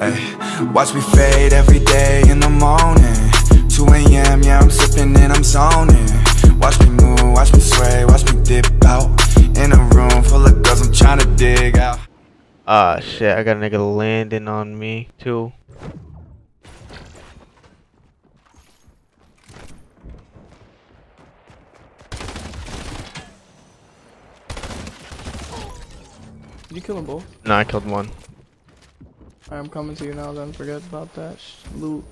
Ay, watch me fade every day in the morning. 2 a.m, yeah, I'm sipping and I'm zoning. Watch me move, watch me sway, watch me dip out. In a room full of girls, I'm trying to dig out. Ah, shit, I got a nigga landing on me, too. Did you kill them both? No, I killed one. Alright, I'm coming to you now then, forget about that loot.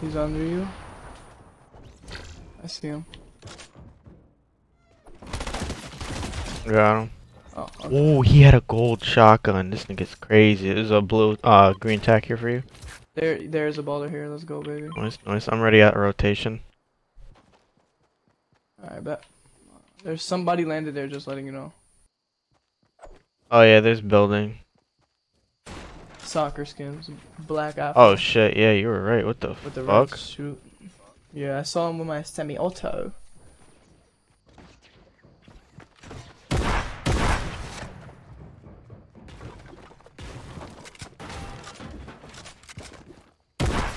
He's under you. I see him. Got him. Oh, okay. Ooh, he had a gold shotgun. This nigga's crazy. There's a blue, green tack here for you. There's a baller here. Let's go, baby. Nice, nice. I'm ready at rotation. Alright, bet. There's somebody landed there, just letting you know. Oh yeah, there's building. Soccer skins, black ops. Oh shit, yeah, you were right. What the fuck? Red shoot. Yeah, I saw him with my semi-auto.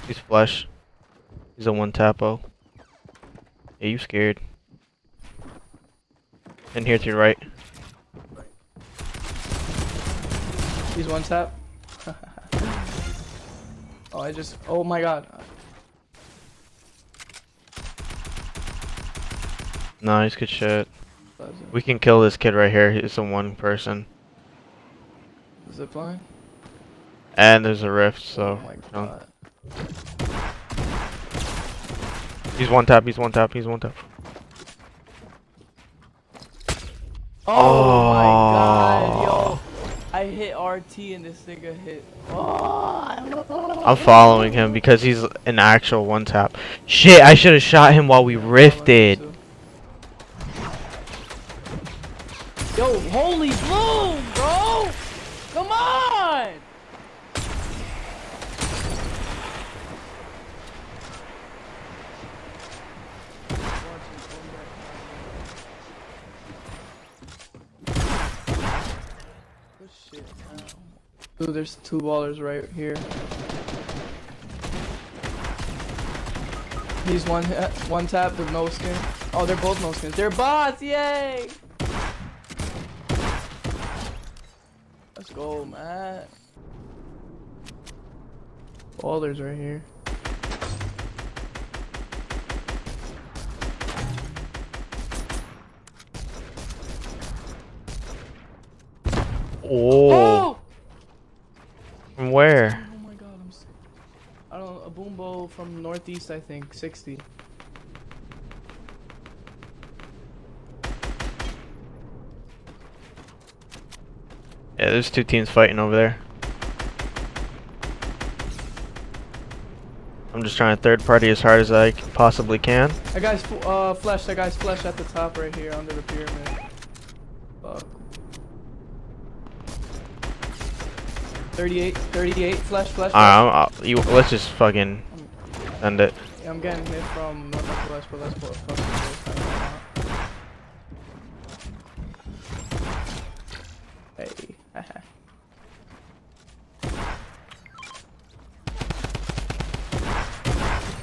He's flush. He's a one tapo. Yeah, you scared. And here to your right. He's one tap. Oh, I just. Oh my god. Nice, good shit. We can kill this kid right here. He's a one person. Zip line? And there's a rift, so. Oh my god. He's one tap, he's one tap, he's one tap. Oh my god, yo. I hit RT and this nigga hit. Oh. I'm following him because he's an actual one tap. Shit, I should have shot him while we rifted. Yo, holy bloom, bro! Come on! Dude, there's two ballers right here. He's one tap with no skin. Oh, they're both no skins. They're bots, yay! Let's go, Matt. Ballers right here. Oh! From where? Oh my god, I'm sick. I don't know, a boom bow from northeast, I think, 60. Yeah, there's two teams fighting over there. I'm just trying to third party as hard as I possibly can. That guy's flesh, that guy's flesh at the top right here under the pyramid. Fuck. 38, flash. Alright, let's just fucking end it. Yeah, I'm getting hit from not flash, but let's put a fucking. Hey.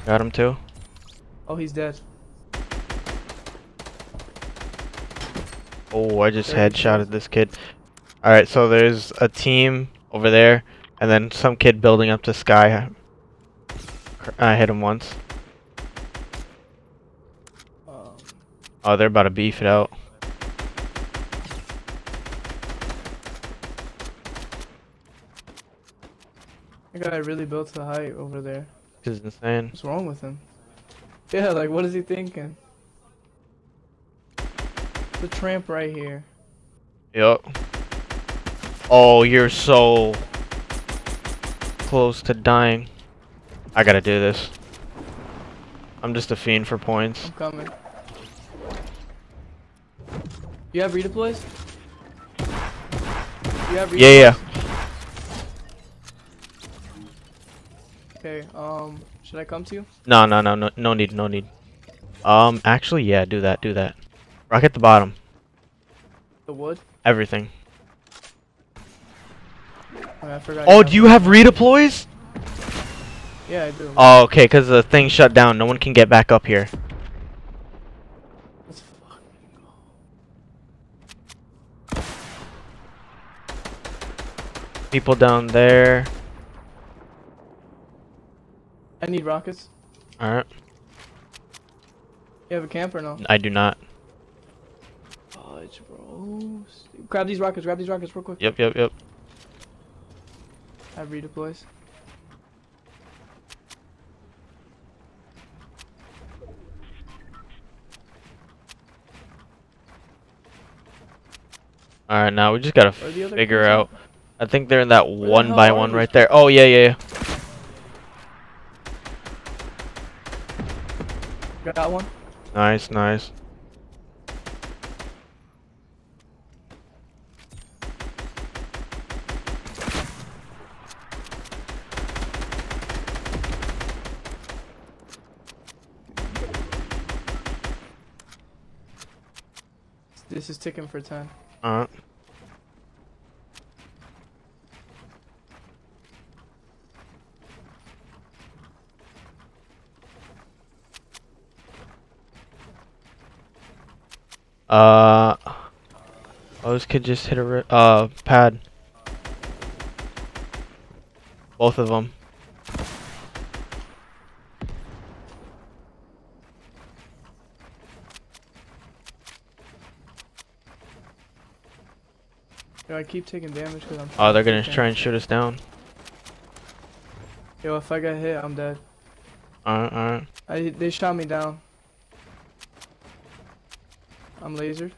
Got him too. Oh, he's dead. Oh, I just headshotted this kid. Alright, so there's a team over there, and then some kid building up to sky. I hit him once. Oh, they're about to beef it out. That guy really built to the height over there. This is insane. What's wrong with him? Yeah, like what is he thinking? The tramp right here. Yup. Oh, you're so close to dying. I gotta do this. I'm just a fiend for points. I'm coming. You have redeploys? You have redeploys? Yeah. Okay, should I come to you? No, no need. Actually, yeah, do that. Rock at the bottom. The wood? Everything. I forgot. Oh, do you have redeploys? Yeah, I do. Oh, okay, because the thing shut down. No one can get back up here. People down there. I need rockets. Alright. You have a camp or no? I do not. Oh, it's gross. Grab these rockets real quick. Yep. I have redeploys. Alright, now we just gotta figure out. I think they're in that one by one right there. Oh, yeah. Got one. Nice, nice. This is ticking for 10. Alright. Oh, this kid just hit a pad. Both of them. Yo, I keep taking damage because I'm. Oh, they're gonna try and shoot us down. Yo, if I get hit, I'm dead. Alright. They shot me down. I'm lasered.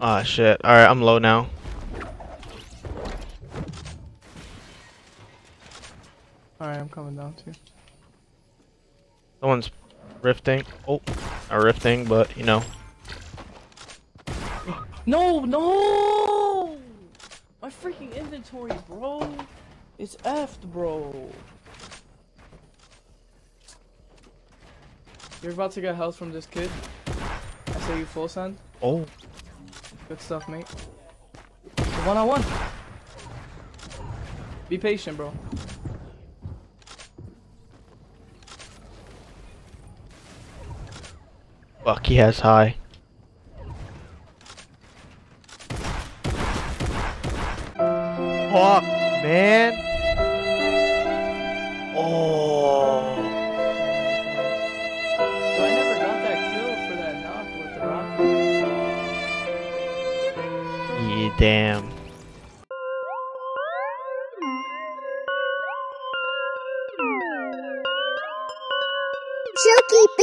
Ah, shit. Alright, I'm low now. Alright, I'm coming down too. Someone's rifting. Oh, not rifting, but you know. No! My freaking inventory, bro! It's effed, bro! You're about to get health from this kid. I say you full send. Oh. Good stuff, mate. 1-on-1! Be patient, bro. Fuck, he has high. Fuck, man. Oh. So I never got that kill for that knock with the rocket. Yeah, damn. Chucky B.